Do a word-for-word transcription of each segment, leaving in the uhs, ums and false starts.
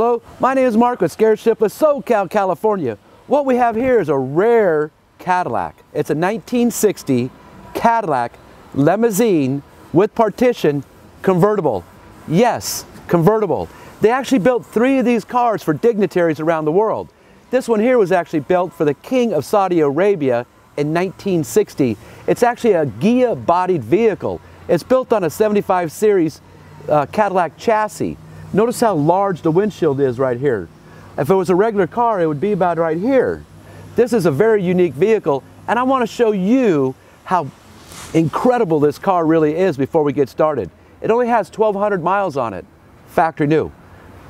Hello, my name is Mark with Scared Shiftless, SoCal, California. What we have here is a rare Cadillac. It's a nineteen sixty Cadillac limousine with partition convertible. Yes, convertible. They actually built three of these cars for dignitaries around the world. This one here was actually built for the King of Saudi Arabia in nineteen sixty. It's actually a Ghia bodied vehicle. It's built on a seventy-five series uh, Cadillac chassis. Notice how large the windshield is right here. If it was a regular car, it would be about right here. This is a very unique vehicle, and I want to show you how incredible this car really is before we get started. It only has twelve hundred miles on it, factory new.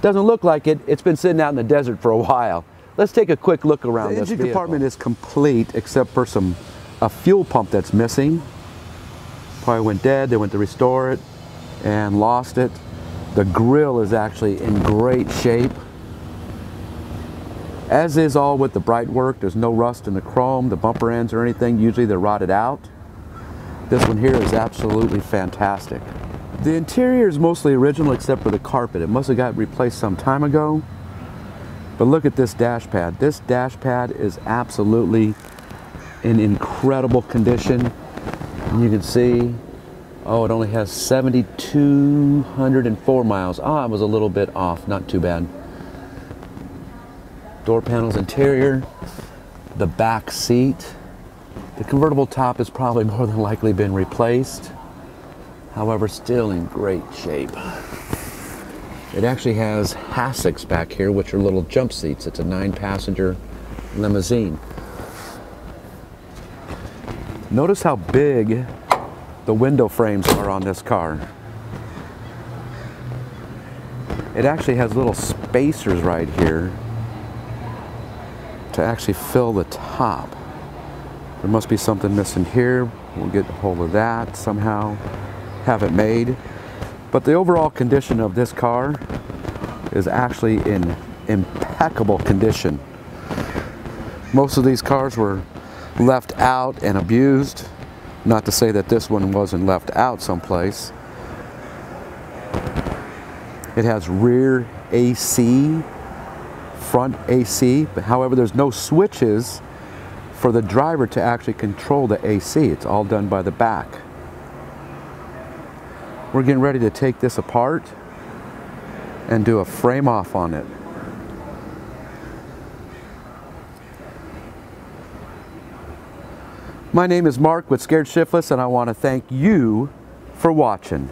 Doesn't look like it, it's been sitting out in the desert for a while. Let's take a quick look around this vehicle. The engine compartment is complete except for some a fuel pump that's missing. Probably went dead, they went to restore it and lost it. The grill is actually in great shape. As is all with the bright work, there's no rust in the chrome, the bumper ends or anything, usually they're rotted out. This one here is absolutely fantastic. The interior is mostly original except for the carpet. It must have got replaced some time ago. But look at this dash pad. This dash pad is absolutely in incredible condition. And you can see, oh, it only has seven thousand two hundred four miles. Ah, oh, I was a little bit off, not too bad. Door panels interior, the back seat. The convertible top has probably more than likely been replaced. However, still in great shape. It actually has hassocks back here, which are little jump seats. It's a nine passenger limousine. Notice how big the window frames are on this car. It actually has little spacers right here to actually fill the top. There must be something missing here. We'll get a hold of that somehow, have it made. But the overall condition of this car is actually in impeccable condition. Most of these cars were left out and abused. Not to say that this one wasn't left out someplace. It has rear A C, front A C, but however there's no switches for the driver to actually control the A C. It's all done by the back. We're getting ready to take this apart and do a frame off on it. My name is Mark with Scared Shiftless, and I want to thank you for watching.